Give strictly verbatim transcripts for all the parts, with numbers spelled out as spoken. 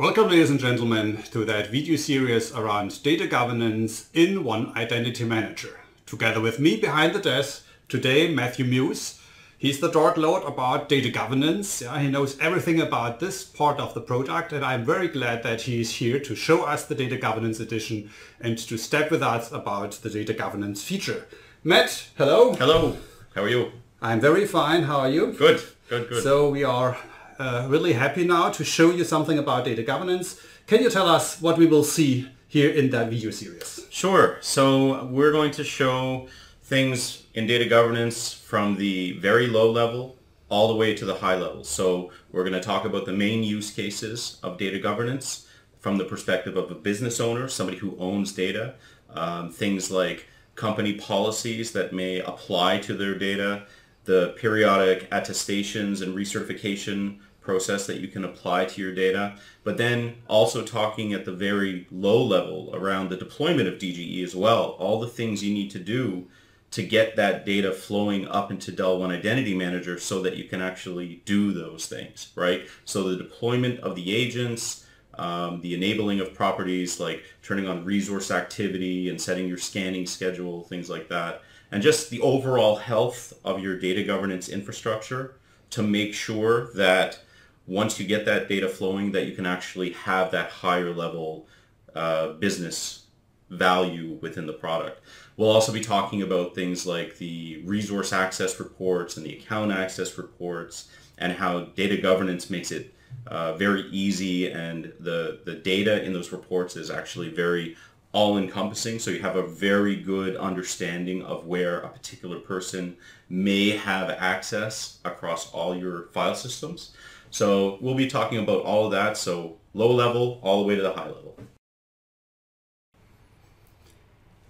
Welcome, ladies and gentlemen, to that video series around data governance in One Identity Manager. Together with me behind the desk today, Matthew Muse. He's the dark lord about data governance. Yeah, he knows everything about this part of the product, and I'm very glad that he is here to show us the data governance edition and to step with us about the data governance feature. Matt, hello. Hello. How are you? I'm very fine. How are you? Good. Good, good. So we are uh, really happy now to show you something about data governance. Can you tell us what we will see here in that video series? Sure. So we're going to show things in data governance from the very low level all the way to the high level. So we're going to talk about the main use cases of data governance from the perspective of a business owner, somebody who owns data, um, things like company policies that may apply to their data, the periodic attestations and recertification process that you can apply to your data, but then also talking at the very low level around the deployment of D G E as well, all the things you need to do to get that data flowing up into Dell One Identity Manager so that you can actually do those things, right? So the deployment of the agents, um, the enabling of properties like turning on resource activity and setting your scanning schedule, things like that, and just the overall health of your data governance infrastructure to make sure that once you get that data flowing, that you can actually have that higher level uh, business value within the product. We'll also be talking about things like the resource access reports and the account access reports and how data governance makes it uh, very easy, and the, the data in those reports is actually very all-encompassing, so you have a very good understanding of where a particular person may have access across all your file systems. So we'll be talking about all of that, so low level all the way to the high level.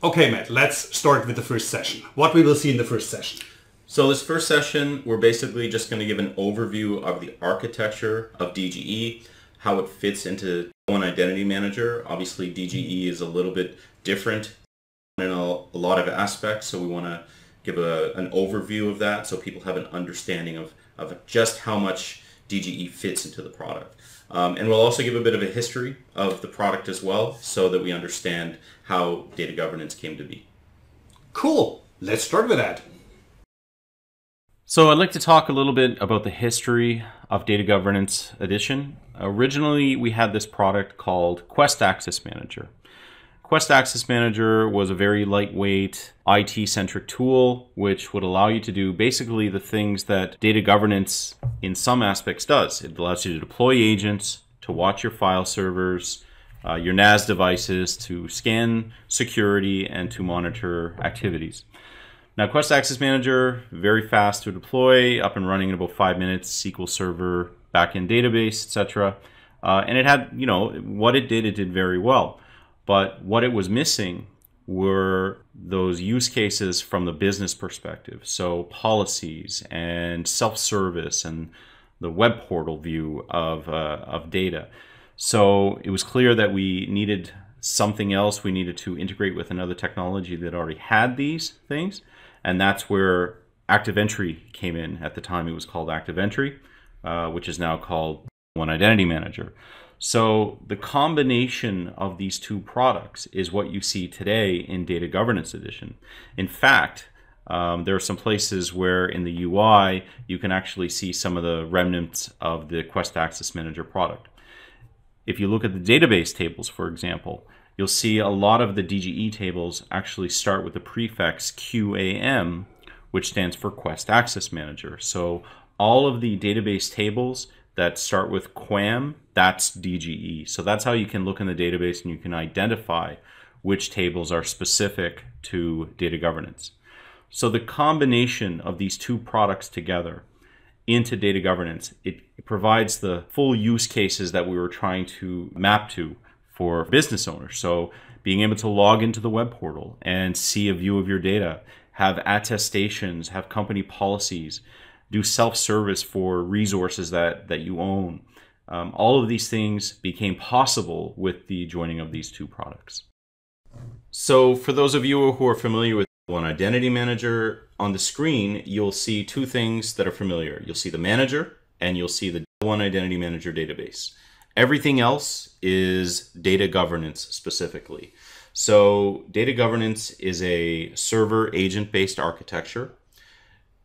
Okay, Matt, let's start with the first session. What we will see in the first session. So this first session, we're basically just going to give an overview of the architecture of D G E, how it fits into One Identity Manager. Obviously, D G E is a little bit different in a lot of aspects, so we want to give a, an overview of that so people have an understanding of, of just how much D G E fits into the product. Um, and we'll also give a bit of a history of the product as well so that we understand how data governance came to be. Cool. Let's start with that. So I'd like to talk a little bit about the history of Data Governance Edition. Originally, we had this product called Quest Access Manager. Quest Access Manager was a very lightweight I T-centric tool, which would allow you to do basically the things that data governance in some aspects does. It allows you to deploy agents, to watch your file servers, uh, your N A S devices, to scan security, and to monitor activities. Now, Quest Access Manager, very fast to deploy, up and running in about five minutes, S Q L Server, backend database, et cetera. Uh, and it had, you know, what it did, it did very well. But what it was missing were those use cases from the business perspective. So policies and self-service and the web portal view of, uh, of data. So it was clear that we needed something else. We needed to integrate with another technology that already had these things. And that's where Active Entry came in. At the time, it was called Active Entry, uh, which is now called One Identity Manager. So the combination of these two products is what you see today in Data Governance Edition. In fact, um, there are some places where in the U I, you can actually see some of the remnants of the Quest Access Manager product. If you look at the database tables, for example, you'll see a lot of the D G E tables actually start with the prefix Q A M, which stands for Quest Access Manager. So all of the database tables that start with Q A M, that's D G E. So that's how you can look in the database and you can identify which tables are specific to data governance. So the combination of these two products together into data governance, it provides the full use cases that we were trying to map to for business owners. So being able to log into the web portal and see a view of your data, have attestations, have company policies, do self-service for resources that, that you own. Um, all of these things became possible with the joining of these two products. So for those of you who are familiar with One Identity Manager, on the screen, you'll see two things that are familiar. You'll see the manager and you'll see the One Identity Manager database. Everything else is data governance specifically. So data governance is a server agent-based architecture.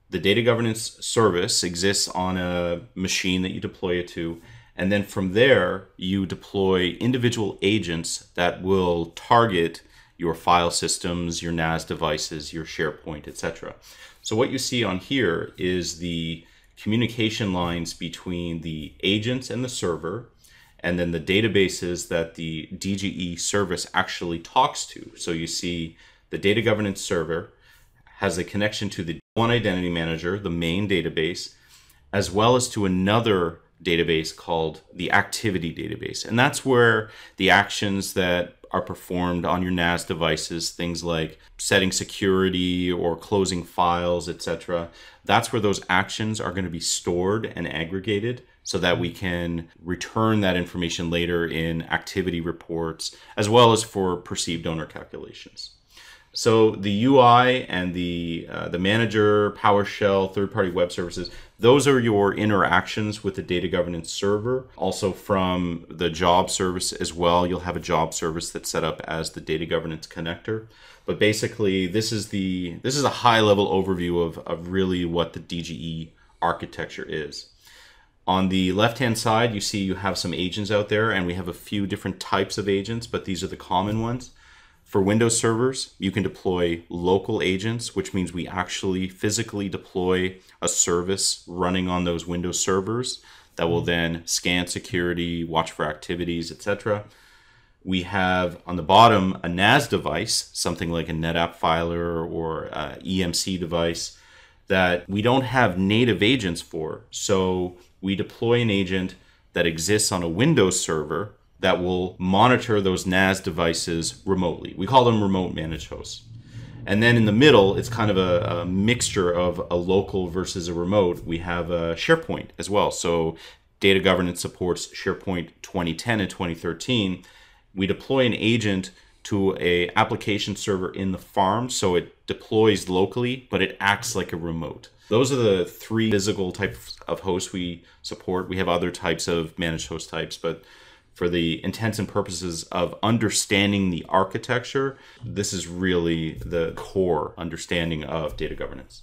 The data governance service exists on a machine that you deploy it to. And then from there, you deploy individual agents that will target your file systems, your N A S devices, your SharePoint, et cetera. So what you see on here is the communication lines between the agents and the server, and then the databases that the D G E service actually talks to. So you see the data governance server has a connection to the One Identity Manager, the main database, as well as to another database called the activity database. And that's where the actions that are performed on your N A S devices, things like setting security or closing files, et cetera. That's where those actions are going to be stored and aggregated so that we can return that information later in activity reports, as well as for perceived owner calculations. So the U I and the, uh, the manager, PowerShell, third-party web services, those are your interactions with the data governance server. Also from the job service as well, you'll have a job service that's set up as the data governance connector. But basically, this is, the, this is a high-level overview of, of really what the D G E architecture is. On the left-hand side, you see you have some agents out there, and we have a few different types of agents, but these are the common ones. For Windows servers, you can deploy local agents, which means we actually physically deploy a service running on those Windows servers that will then scan security, watch for activities, et cetera. We have on the bottom a N A S device, something like a NetApp Filer or a E M C device that we don't have native agents for. So we deploy an agent that exists on a Windows server that will monitor those N A S devices remotely. We call them remote managed hosts. And then in the middle, it's kind of a, a mixture of a local versus a remote. We have a SharePoint as well. So data governance supports SharePoint twenty ten and twenty thirteen. We deploy an agent to a application server in the farm, so it deploys locally, but it acts like a remote. Those are the three physical types of hosts we support. We have other types of managed host types, but for the intents and purposes of understanding the architecture, this is really the core understanding of data governance.